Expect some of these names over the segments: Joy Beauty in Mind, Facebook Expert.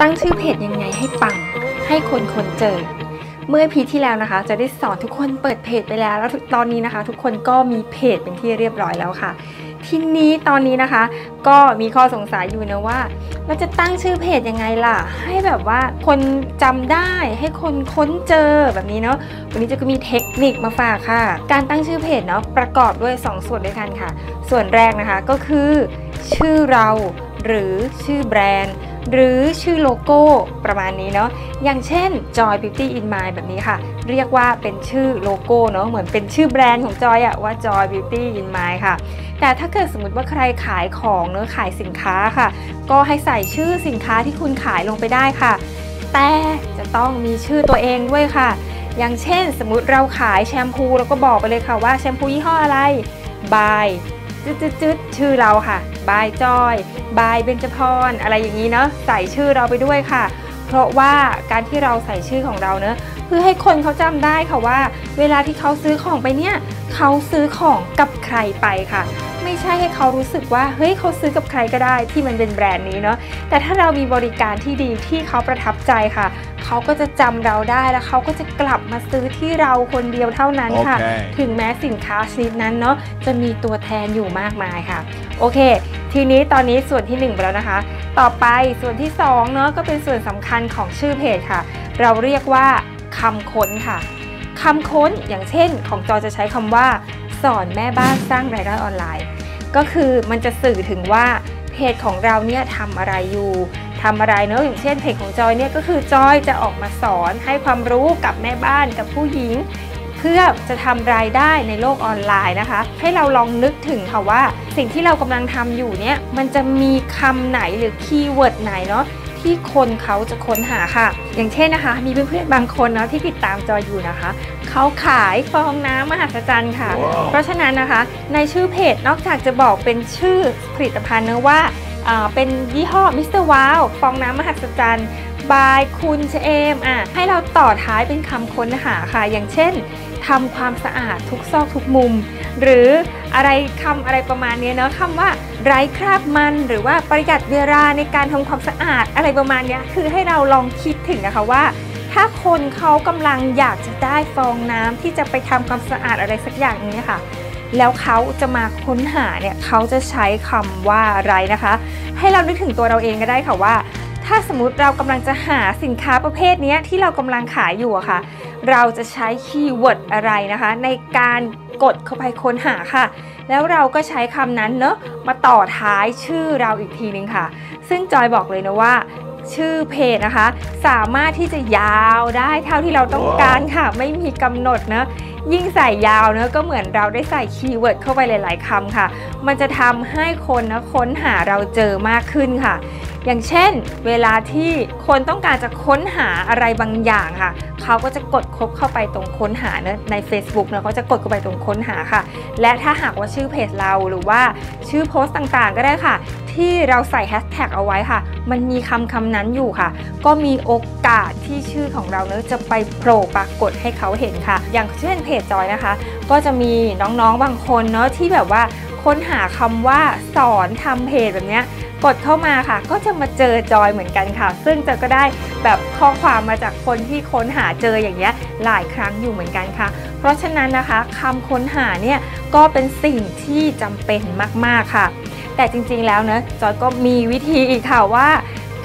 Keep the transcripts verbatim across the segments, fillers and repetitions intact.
ตั้งชื่อเพจยังไงให้ปังให้คนคนเจอเมื่อพีที่แล้วนะคะจะได้สอนทุกคนเปิดเพจไปแล้วแล้วตอนนี้นะคะทุกคนก็มีเพจเป็นที่เรียบร้อยแล้วค่ะทีนี้ตอนนี้นะคะก็มีข้อสงสัยอยู่นะว่าเราจะตั้งชื่อเพจยังไงล่ะให้แบบว่าคนจำได้ให้คนค้นเจอแบบนี้เนาะวันนี้จะก็มีเทคนิคมาฝากค่ะการตั้งชื่อเพจเนาะประกอบด้วยสองส่วนด้วยกันค่ะส่วนแรกนะคะก็คือชื่อเราหรือชื่อแบรนด์หรือชื่อโลโก้ประมาณนี้เนาะอย่างเช่น Joy Beauty in Mind แบบนี้ค่ะเรียกว่าเป็นชื่อโลโก้เนาะเหมือนเป็นชื่อแบรนด์ของ Joy อะว่า Joy Beauty in Mind ค่ะแต่ถ้าเกิดสมมติว่าใครขายของเนาะขายสินค้าค่ะก็ให้ใส่ชื่อสินค้าที่คุณขายลงไปได้ค่ะแต่จะต้องมีชื่อตัวเองด้วยค่ะอย่างเช่นสมมติเราขายแชมพูเราก็บอกไปเลยค่ะว่าแชมพูยี่ห้ออะไร Byจืดๆชื่อเราค่ะบายจอยบายเบญจพรอะไรอย่างนี้เนาะใส่ชื่อเราไปด้วยค่ะเพราะว่าการที่เราใส่ชื่อของเราเนอะเพื่อให้คนเขาจำได้ค่ะว่าเวลาที่เขาซื้อของไปเนี่ยเขาซื้อของกับใครไปค่ะไม่ใช่ให้เขารู้สึกว่าเฮ้ยเขาซื้อกับใครก็ได้ที่มันเป็นแบรนด์นี้เนาะแต่ถ้าเรามีบริการที่ดีที่เขาประทับใจค่ะเขาก็จะจำเราได้แล้วเขาก็จะกลับมาซื้อที่เราคนเดียวเท่านั้นค่ะถึงแม้สินค้าชนิดนั้นเนาะจะมีตัวแทนอยู่มากมายค่ะโอเคทีนี้ตอนนี้ส่วนที่หนึ่งไปแล้วนะคะต่อไปส่วนที่สองเนาะก็เป็นส่วนสำคัญของชื่อเพจค่ะเราเรียกว่าคำค้นค่ะคำค้นอย่างเช่นของจอจะใช้คำว่าสอนแม่บ้านสร้างรายได้ออนไลน์ก็คือมันจะสื่อถึงว่าเพจของเราเนี่ยทำอะไรอยู่ทำอะไรเนอะอย่างเช่นเพจของจอยเนี่ยก็คือจอยจะออกมาสอนให้ความรู้กับแม่บ้านกับผู้หญิงเพื่อจะทำรายได้ในโลกออนไลน์นะคะให้เราลองนึกถึงค่ะว่าสิ่งที่เรากำลังทำอยู่เนี่ยมันจะมีคำไหนหรือคีย์เวิร์ดไหนเนาะที่คนเขาจะค้นหาค่ะอย่างเช่นนะคะมีเพื่อนๆบางคนเนาะที่ติดตามจอยอยู่นะคะเขาขายฟองน้ำมหัศจรรย์ค่ะ wow. เพราะฉะนั้นนะคะในชื่อเพจนอกจากจะบอกเป็นชื่อผลิตภัณฑ์เนอะว่าเป็นยี่ห้อมิสเตอร์ว้าวฟองน้ำมหัศจรรย์บายคุณเชมอ่ะให้เราต่อท้ายเป็นคำค้นหาค่ะอย่างเช่นทำความสะอาดทุกซอกทุกมุมหรืออะไรคำอะไรประมาณนี้เนาะคำว่าไร้คราบมันหรือว่าประหยัดเวลาในการทำความสะอาดอะไรประมาณนี้คือให้เราลองคิดถึงนะคะว่าถ้าคนเขากำลังอยากจะได้ฟองน้ำที่จะไปทำความสะอาดอะไรสักอย่างนี้ค่ะแล้วเขาจะมาค้นหาเนี่ยเขาจะใช้คำว่าอะไรนะคะให้เรานึกถึงตัวเราเองก็ได้ค่ะว่าถ้าสมมติเรากำลังจะหาสินค้าประเภทนี้ที่เรากำลังขายอยู่อะค่ะเราจะใช้คีย์เวิร์ดอะไรนะคะในการกดเข้าไปค้นหาค่ะแล้วเราก็ใช้คำนั้นเนอะมาต่อท้ายชื่อเราอีกทีนึงค่ะซึ่งจอยบอกเลยนะว่าชื่อเพจนะคะสามารถที่จะยาวได้เท่าที่เราต้องการค่ะไม่มีกำหนดนะยิ่งใส่ยาวเนอะก็เหมือนเราได้ใส่คีย์เวิร์ดเข้าไปหลายๆคำค่ะมันจะทำให้คนนะค้นหาเราเจอมากขึ้นค่ะอย่างเช่นเวลาที่คนต้องการจะค้นหาอะไรบางอย่างค่ะเขาก็จะกดคลิกเข้าไปตรงค้นหาเนอะใน Facebook เนอะเขาจะกดเข้าไปตรงค้นหาค่ะและถ้าหากว่าชื่อเพจเราหรือว่าชื่อโพสต์ต่างๆก็ได้ค่ะที่เราใส่แฮชแท็กเอาไว้ค่ะมันมีคำคำนั้นอยู่ค่ะก็มีโอกาสที่ชื่อของเราเนอะจะไปโผล่ปรากฏให้เขาเห็นค่ะอย่างเช่นเพจจอยนะคะก็จะมีน้องๆบางคนเนอะที่แบบว่าค้นหาคำว่าสอนทำเพจแบบเนี้ยกดเข้ามาค่ะก็จะมาเจอจอยเหมือนกันค่ะซึ่งจะก็ได้แบบข้อความมาจากคนที่ค้นหาเจออย่างเงี้ยหลายครั้งอยู่เหมือนกันค่ะเพราะฉะนั้นนะคะคำค้นหาเนี่ยก็เป็นสิ่งที่จำเป็นมากๆค่ะแต่จริงๆแล้วเนอะจอยก็มีวิธีอีกค่ะว่า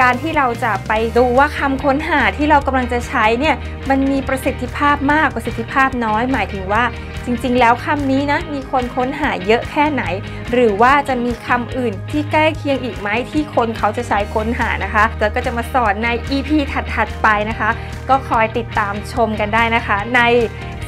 การที่เราจะไปดูว่าคำค้นหาที่เรากำลังจะใช้เนี่ยมันมีประสิทธิภาพมากประสิทธิภาพน้อยหมายถึงว่าจริงๆแล้วคำนี้นะมีคนค้นหาเยอะแค่ไหนหรือว่าจะมีคำอื่นที่ใกล้เคียงอีกไหมที่คนเขาจะใช้ค้นหานะคะแล้วก็จะมาสอนใน อี พี ถัดๆไปนะคะก็คอยติดตามชมกันได้นะคะใน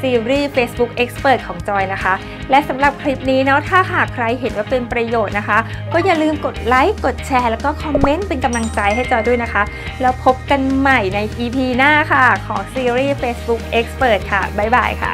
ซีรีส์ Facebook Expert ของจอยนะคะและสำหรับคลิปนี้เนาะถ้าหากใครเห็นว่าเป็นประโยชน์นะคะก็อย่าลืมกดไลค์กดแชร์แล้วก็คอมเมนต์เป็นกำลังใจให้จอยด้วยนะคะแล้วพบกันใหม่ใน อี พี หน้าค่ะของซีรีส์ Facebook Expert ค่ะบ๊ายบายค่ะ